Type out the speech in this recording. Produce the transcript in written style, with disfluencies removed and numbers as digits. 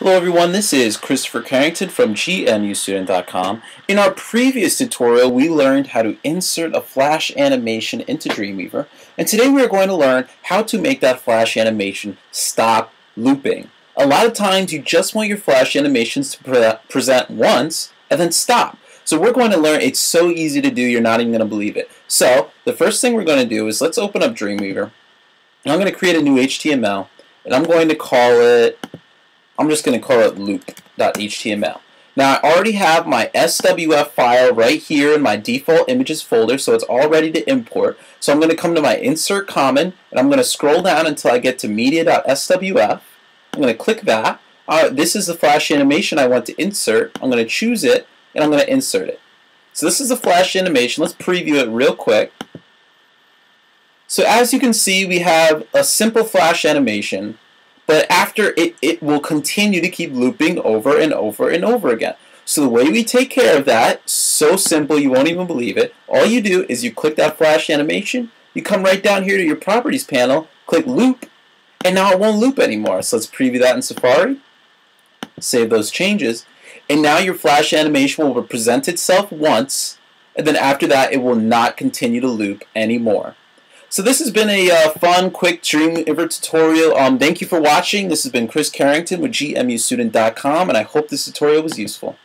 Hello everyone, this is Christopher Carrington from GMUStudent.com. In our previous tutorial, we learned how to insert a Flash animation into Dreamweaver, and today we're going to learn how to make that Flash animation stop looping. A lot of times you just want your Flash animations to present once and then stop. So we're going to learn, it's so easy to do, you're not even going to believe it. So the first thing we're going to do is let's open up Dreamweaver. And I'm going to create a new HTML, and I'm just going to call it loop.html. Now I already have my SWF file right here in my default images folder, so it's all ready to import. So I'm going to come to my insert common, and I'm going to scroll down until I get to media.swf. I'm going to click that. This is the Flash animation I want to insert. I'm going to choose it, and I'm going to insert it. So this is the Flash animation. Let's preview it real quick. So as you can see, we have a simple Flash animation. But after it will continue to keep looping over and over and over again. So the way we take care of that, so simple you won't even believe it. All you do is you click that Flash animation, you come right down here to your properties panel, click loop, and now it won't loop anymore. So let's preview that in Safari, save those changes, and now your Flash animation will present itself once, and then after that it will not continue to loop anymore. So this has been a fun, quick Dreamweaver tutorial. Thank you for watching. This has been Chris Carrington with GMUStudent.com, and I hope this tutorial was useful.